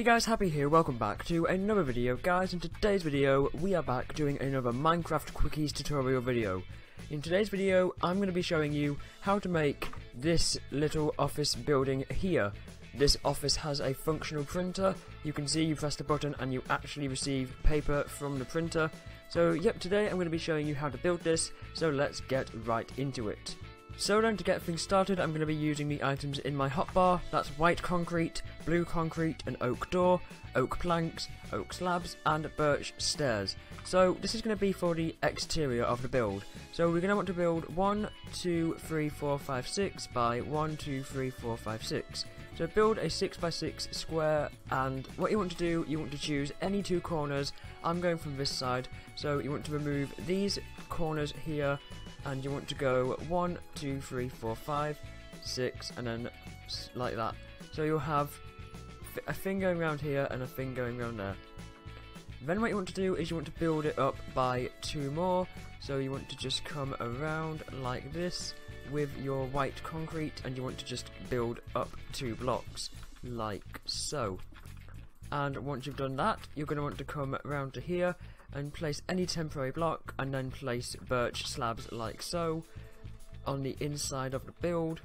Hey guys, Happy here, welcome back to another video. Guys, in today's video, we are back doing another Minecraft Quickies tutorial video. In today's video, I'm going to be showing you how to make this little office building here. This office has a functional printer. You can see you press the button and you actually receive paper from the printer. So, yep, today I'm going to be showing you how to build this, so let's get right into it. So then, to get things started, I'm going to be using the items in my hotbar. That's white concrete, blue concrete, an oak door, oak planks, oak slabs, and birch stairs. So this is going to be for the exterior of the build. So we're going to want to build 1, 2, 3, 4, 5, 6 by 1, 2, 3, 4, 5, 6. So build a 6 by 6 square, and what you want to do, you want to choose any two corners. I'm going from this side, so you want to remove these corners here, and you want to go 1, 2, 3, 4, 5, 6, and then like that. So you'll have a thing going around here and a thing going around there. Then what you want to do is you want to build it up by two more. So you want to just come around like this with your white concrete, and you want to just build up two blocks, like so. And once you've done that, you're going to want to come around to here and place any temporary block, and then place birch slabs like so on the inside of the build.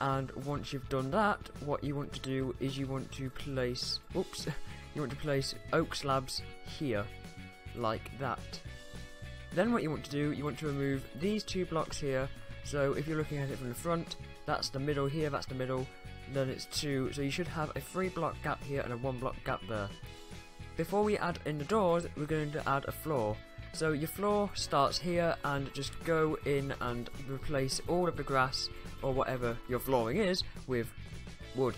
And once you've done that, what you want to do is you want to place you want to place oak slabs here like that. Then what you want to do, you want to remove these two blocks here. So if you're looking at it from the front, that's the middle here, that's the middle, then it's two, so you should have a 3 block gap here and a 1 block gap there. Before we add in the doors, we're going to add a floor. So your floor starts here, and just go in and replace all of the grass, or whatever your flooring is, with wood.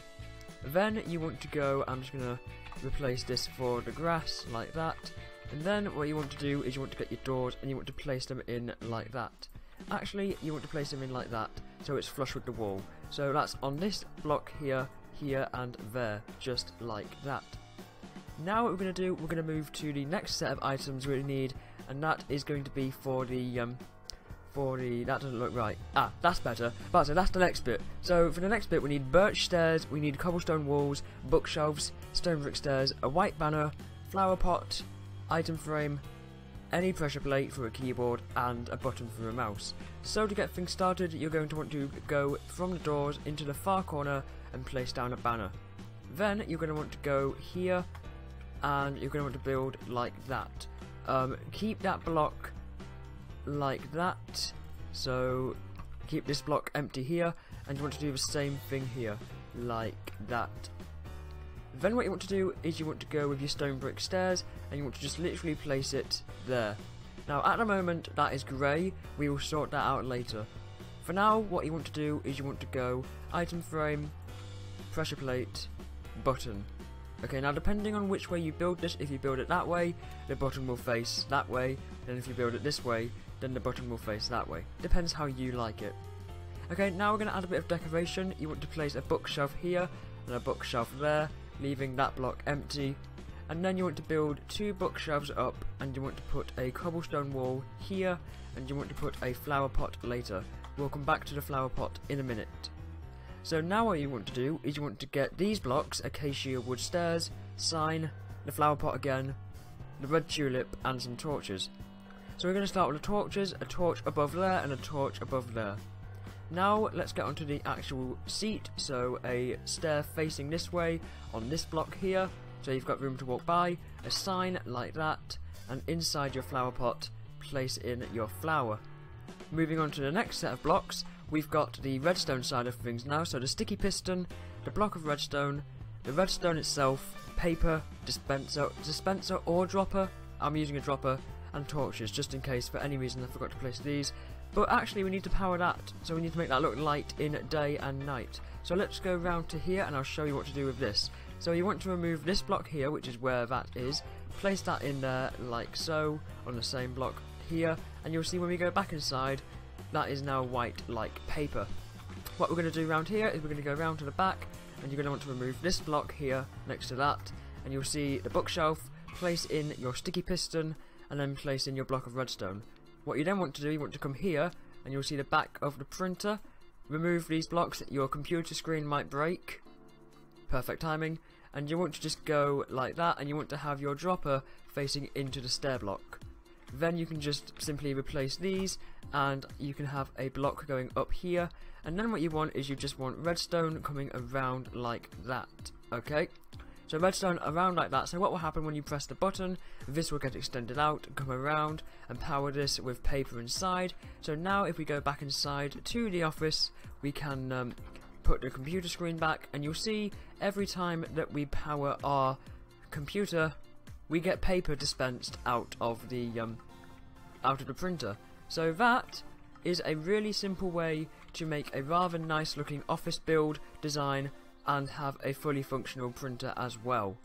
Then you want to go, I'm just going to replace this for the grass, like that. And then what you want to do is you want to get your doors, and you want to place them in like that. Actually, you want to place them in like that, so it's flush with the wall. So that's on this block here, here, and there, just like that. Now what we're going to do, we're going to move to the next set of items we need, and that is going to be for the, that doesn't look right, ah, that's better, but so that's the next bit. So for the next bit we need birch stairs, we need cobblestone walls, bookshelves, stone brick stairs, a white banner, flower pot, item frame, any pressure plate for a keyboard, and a button for a mouse. So to get things started, you're going to want to go from the doors into the far corner and place down a banner. Then you're going to want to go here, and you're going to want to build like that. Keep that block like that, so keep this block empty here, and you want to do the same thing here, like that. Then what you want to do is you want to go with your stone brick stairs, and you want to just literally place it there. Now at the moment that is grey, we will sort that out later. For now what you want to do is you want to go item frame, pressure plate, button. Okay, now depending on which way you build this, if you build it that way, the button will face that way, and if you build it this way, then the button will face that way. Depends how you like it. Okay, now we're going to add a bit of decoration. You want to place a bookshelf here, and a bookshelf there, leaving that block empty. And then you want to build 2 bookshelves up, and you want to put a cobblestone wall here, and you want to put a flower pot later. We'll come back to the flower pot in a minute. So now what you want to do is you want to get these blocks, acacia wood stairs, sign, the flower pot again, the red tulip, and some torches. So we're going to start with the torches, a torch above there and a torch above there. Now let's get onto the actual seat, so a stair facing this way on this block here, so you've got room to walk by, a sign like that, and inside your flower pot, place in your flower. Moving on to the next set of blocks, we've got the redstone side of things now, so the sticky piston, the block of redstone, the redstone itself, paper, dispenser or dropper, I'm using a dropper, and torches, just in case for any reason I forgot to place these. But actually we need to power that, so we need to make that look light in day and night. So let's go round to here and I'll show you what to do with this. So you want to remove this block here, which is where that is, place that in there like so, on the same block here, and you'll see when we go back inside, that is now white like paper. What we're going to do around here is we're going to go around to the back, and you're going to want to remove this block here next to that, and you'll see the bookshelf, place in your sticky piston, and then place in your block of redstone. What you then want to do, you want to come here, and you'll see the back of the printer, remove these blocks, your computer screen might break, perfect timing, and you want to just go like that, and you want to have your dropper facing into the stair block. Then you can just simply replace these, and you can have a block going up here, and then what you want is you just want redstone coming around like that. Okay, so redstone around like that. So what will happen when you press the button, this will get extended out, come around, and power this with paper inside. So now if we go back inside to the office, we can put the computer screen back, and you'll see every time that we power our computer, we get paper dispensed out of the printer. So that is a really simple way to make a rather nice looking office build design and have a fully functional printer as well.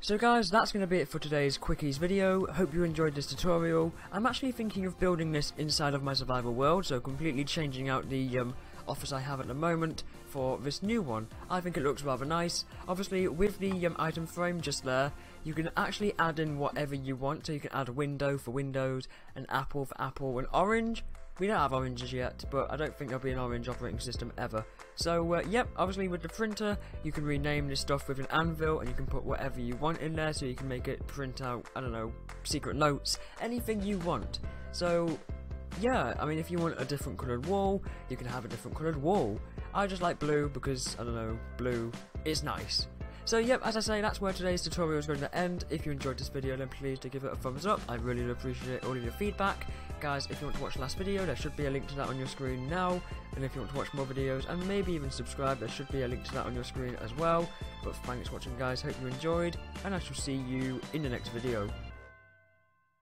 So guys, that's going to be it for today's Quickies video. Hope you enjoyed this tutorial. I'm actually thinking of building this inside of my survival world, so completely changing out the office I have at the moment for this new one. I think it looks rather nice. Obviously with the item frame just there, you can actually add in whatever you want, so you can add a window for windows, an apple for apple, an orange. We don't have oranges yet, but I don't think there'll be an orange operating system ever. So, yep, obviously with the printer, you can rename this stuff with an anvil, and you can put whatever you want in there, so you can make it print out, I don't know, secret notes, anything you want. So, yeah, I mean, if you want a different coloured wall, you can have a different coloured wall. I just like blue because, I don't know, blue is nice. So yep, as I say, that's where today's tutorial is going to end. If you enjoyed this video, then please do give it a thumbs up. I really do appreciate all of your feedback. Guys, if you want to watch the last video, there should be a link to that on your screen now. And if you want to watch more videos and maybe even subscribe, there should be a link to that on your screen as well. But thanks for watching guys, hope you enjoyed, and I shall see you in the next video.